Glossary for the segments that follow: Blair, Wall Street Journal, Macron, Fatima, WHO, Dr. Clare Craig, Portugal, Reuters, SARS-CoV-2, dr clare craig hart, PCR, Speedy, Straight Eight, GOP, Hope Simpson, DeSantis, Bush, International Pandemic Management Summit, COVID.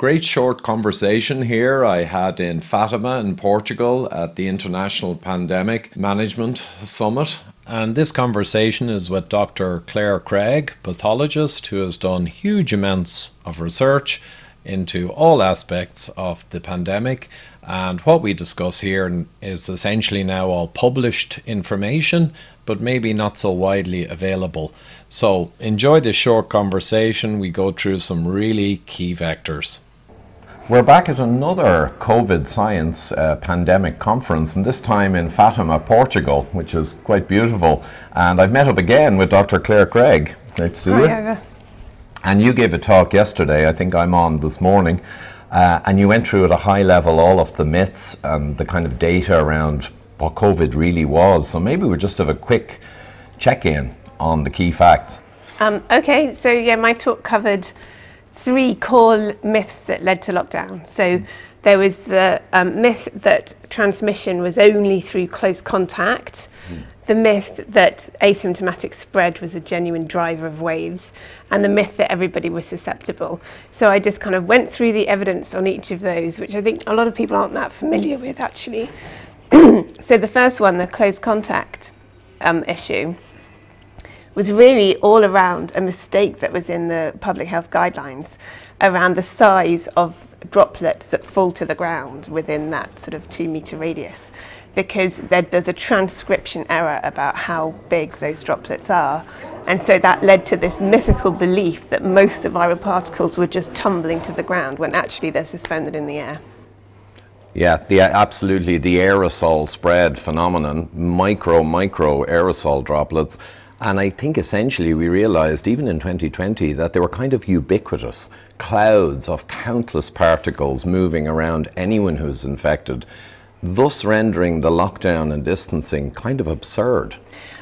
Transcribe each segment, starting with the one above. Great short conversation here I had in Fatima in Portugal at the International Pandemic Management Summit. And this conversation is with Dr. Clare Craig, pathologist who has done huge amounts of research into all aspects of the pandemic. And what we discuss here is essentially now all published information, but maybe not so widely available. So enjoy this short conversation. We go through some really key vectors. We're back at another COVID science pandemic conference, and this time in Fatima, Portugal, which is quite beautiful. And I've met up again with Dr. Clare Craig. Great to see you. Eva. And you gave a talk yesterday, I think I'm on this morning, and you went through at a high level all of the myths and the kind of data around what COVID really was. So maybe we'll just have a quick check-in on the key facts. Okay, so yeah, my talk covered three core myths that led to lockdown. So there was the myth that transmission was only through close contact, the myth that asymptomatic spread was a genuine driver of waves, and the myth that everybody was susceptible. So I just kind of went through the evidence on each of those, which I think a lot of people aren't that familiar with actually. So the first one, the close contact issue, was really all around a mistake that was in the public health guidelines around the size of droplets that fall to the ground within that sort of 2-meter radius, because there's a transcription error about how big those droplets are. And so that led to this mythical belief that most of viral particles were just tumbling to the ground when actually they're suspended in the air. Yeah, absolutely. The aerosol spread phenomenon, micro aerosol droplets. And I think essentially we realized, even in 2020, that they were kind of ubiquitous, clouds of countless particles moving around anyone who's infected, thus rendering the lockdown and distancing kind of absurd.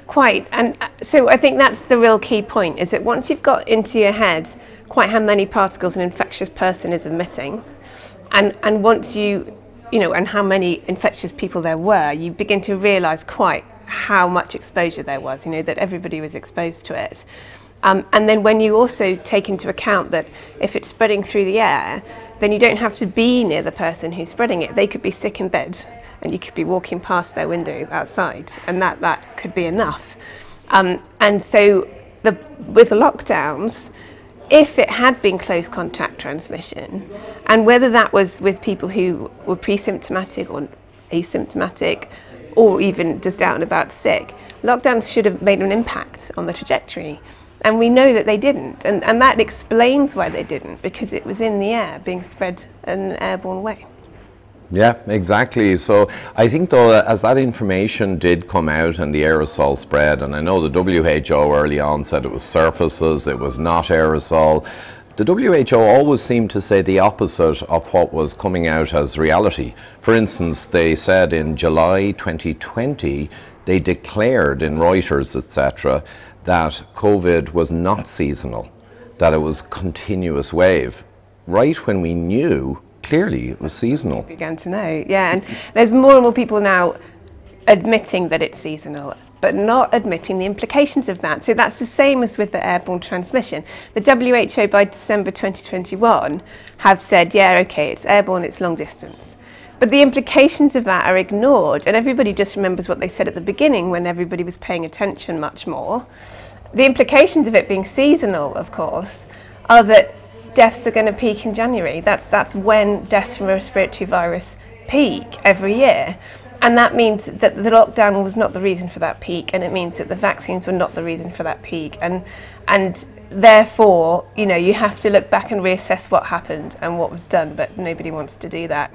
Quite, and so I think that's the real key point, is that once you've got into your head quite how many particles an infectious person is emitting, and once you know, and how many infectious people there were, you begin to realize quite how much exposure there was, you know, that everybody was exposed to it. And then when you also take into account that if it's spreading through the air, then you don't have to be near the person who's spreading it. They could be sick in bed and you could be walking past their window outside, and that could be enough. And so with the lockdowns, if it had been close contact transmission, and whether that was with people who were pre-symptomatic or asymptomatic, or even just out and about sick, lockdowns should have made an impact on the trajectory. And we know that they didn't. And that explains why they didn't, because it was in the air being spread in an airborne way. Yeah, exactly. So I think, though, as that information did come out and the aerosol spread, and I know the WHO early on said it was surfaces, it was not aerosol. The WHO always seemed to say the opposite of what was coming out as reality. For instance, they said in July 2020, they declared in Reuters, etc., that COVID was not seasonal, that it was continuous wave, right when we knew clearly it was seasonal. We began to know, yeah, and there's more and more people now admitting that it's seasonal, but not admitting the implications of that. So that's the same as with the airborne transmission. The WHO by December 2021 have said, yeah, okay, it's airborne, it's long distance. But the implications of that are ignored, and everybody just remembers what they said at the beginning when everybody was paying attention much more. The implications of it being seasonal, of course, are that deaths are going to peak in January. That's when deaths from a respiratory virus peak every year. And that means that the lockdown was not the reason for that peak, and it means that the vaccines were not the reason for that peak. And therefore, you know, you have to look back and reassess what happened and what was done, but nobody wants to do that.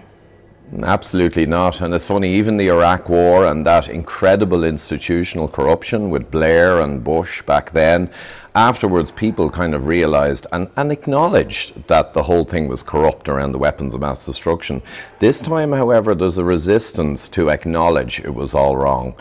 Absolutely not. And it's funny, even the Iraq war and that incredible institutional corruption with Blair and Bush back then, afterwards people kind of realized and acknowledged that the whole thing was corrupt around the weapons of mass destruction. This time, however, there's a resistance to acknowledge it was all wrong.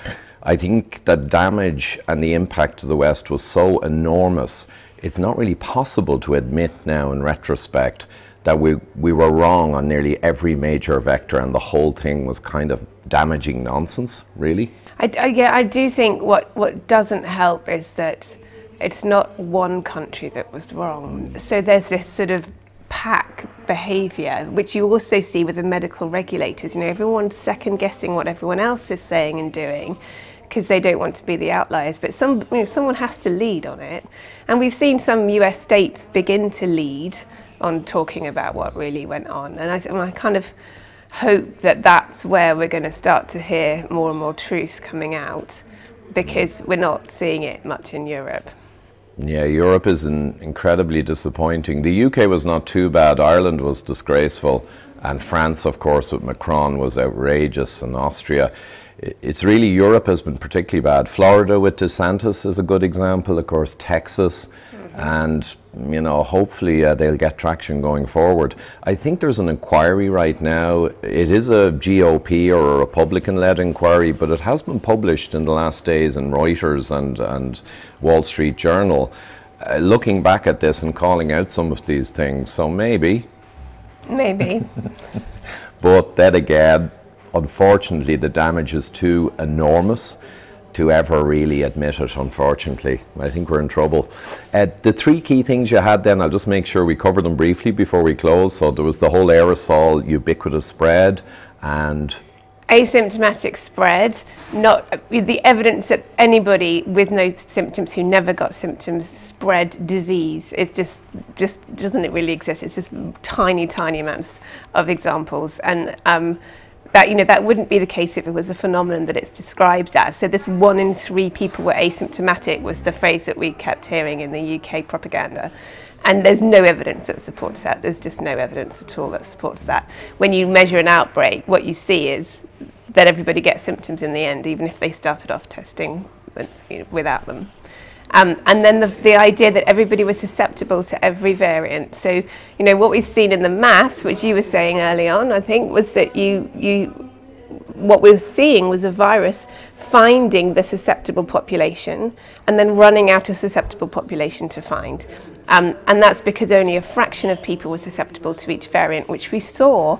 I think the damage and the impact to the West was so enormous, it's not really possible to admit now in retrospect that we were wrong on nearly every major vector, and the whole thing was kind of damaging nonsense, really. I do think what doesn't help is that it's not one country that was wrong. So there's this sort of pack behavior, which you also see with the medical regulators. You know, everyone's second guessing what everyone else is saying and doing because they don't want to be the outliers, but someone has to lead on it. And we've seen some US states begin to lead on talking about what really went on. And I kind of hope that that's where we're going to start to hear more and more truth coming out, because we're not seeing it much in Europe. Yeah, Europe is incredibly disappointing. The UK was not too bad, Ireland was disgraceful, and France, of course, with Macron was outrageous, and Austria. It's really, Europe has been particularly bad. Florida with DeSantis is a good example, of course, Texas, and you know, hopefully they'll get traction going forward. I think there's an inquiry right now. It is a GOP or a Republican-led inquiry, but it has been published in the last days in Reuters and Wall Street Journal, looking back at this and calling out some of these things. So maybe. Maybe. But then again, unfortunately, the damage is too enormous to ever really admit it, unfortunately. I think we're in trouble. The three key things you had then, I'll just make sure we cover them briefly before we close. So there was the whole aerosol ubiquitous spread and... asymptomatic spread, not the evidence that anybody with no symptoms who never got symptoms spread disease. It just doesn't really exist. It's just tiny, tiny amounts of examples. And that, you know, that wouldn't be the case if it was a phenomenon that it's described as. So this 1 in 3 people were asymptomatic was the phrase that we kept hearing in the UK propaganda. And there's no evidence that supports that. There's just no evidence at all that supports that. When you measure an outbreak, what you see is that everybody gets symptoms in the end, even if they started off testing without them. And then the idea that everybody was susceptible to every variant. So, you know, what we've seen in the mass, which you were saying early on, I think, was that what we were seeing was a virus finding the susceptible population and then running out of susceptible population to find. And that's because only a fraction of people were susceptible to each variant, which we saw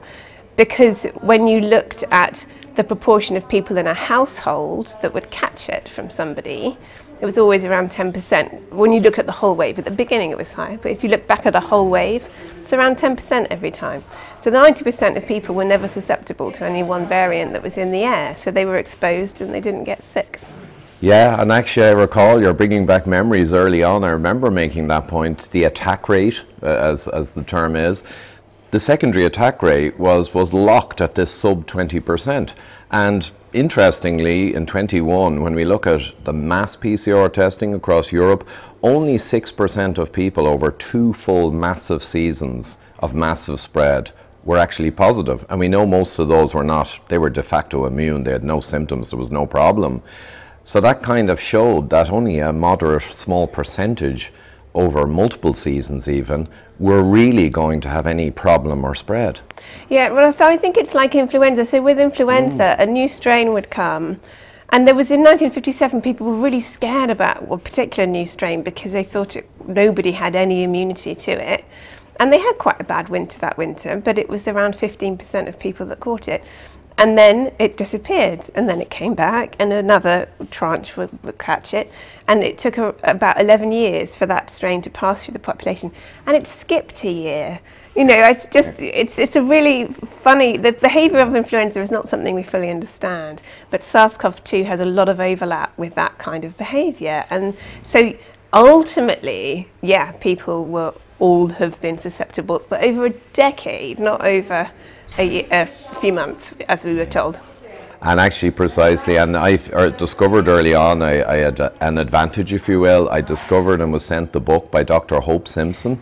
because when you looked at the proportion of people in a household that would catch it from somebody, it was always around 10%. When you look at the whole wave, at the beginning it was high, but if you look back at a whole wave, it's around 10% every time. So 90% of people were never susceptible to any one variant that was in the air, so they were exposed and they didn't get sick. Yeah, and actually I recall, you're bringing back memories early on, I remember making that point, the attack rate, as the term is, the secondary attack rate was locked at this sub 20%. And interestingly, in 21, when we look at the mass PCR testing across Europe, only 6% of people over 2 full massive seasons of massive spread were actually positive. And we know most of those were not, they were de facto immune, they had no symptoms, there was no problem. So that kind of showed that only a moderate small percentage over multiple seasons even, we're really going to have any problem or spread. Yeah, well, so I think it's like influenza. So with influenza, a new strain would come. And there was, in 1957, people were really scared about a particular new strain because they thought nobody had any immunity to it. And they had quite a bad winter that winter, but it was around 15% of people that caught it. And then it disappeared, and then it came back, and another tranche would catch it. And it took about 11 years for that strain to pass through the population, and it skipped a year. You know, it's just, it's a really funny, the behavior of influenza is not something we fully understand, but SARS-CoV-2 has a lot of overlap with that kind of behavior. And so ultimately, yeah, people will all have been susceptible, but over a decade, not over a few months, as we were told. And actually, precisely, and I discovered early on, I had an advantage, if you will. I discovered and was sent the book by Dr. Hope Simpson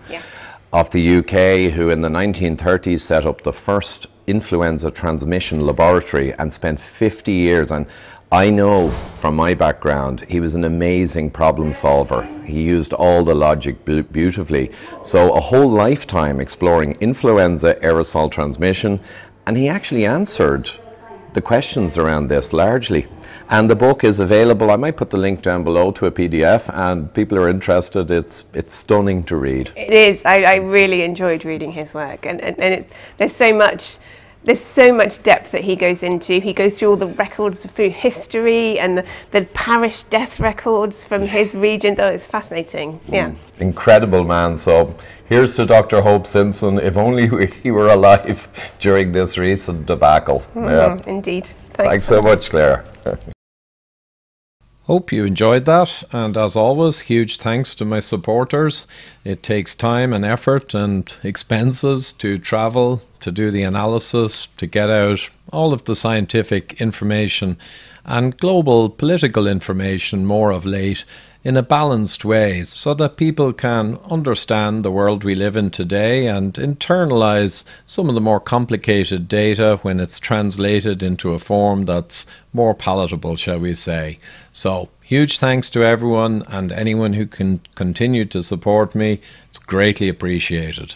of the UK, who in the 1930s set up the first influenza transmission laboratory and spent 50 years. And I know from my background, he was an amazing problem solver. He used all the logic beautifully. So a whole lifetime exploring influenza aerosol transmission, and he actually answered the questions around this largely. And the book is available, I might put the link down below to a PDF, and people are interested, it's stunning to read. It is, I really enjoyed reading his work, and there's so much There's so much depth that he goes into. He goes through all the records through history and the parish death records from his regions. Oh, it's fascinating. Yeah. Incredible man. So here's to Dr. Hope Simpson, if only he were alive during this recent debacle. Mm-hmm. Yeah. Indeed. Thanks so much, Claire. Hope you enjoyed that, and as always, huge thanks to my supporters. It takes time and effort and expenses to travel, to do the analysis, to get out all of the scientific information and global political information more of late in a balanced way so that people can understand the world we live in today and internalize some of the more complicated data when it's translated into a form that's more palatable, shall we say. So huge thanks to everyone, and anyone who can continue to support me, it's greatly appreciated.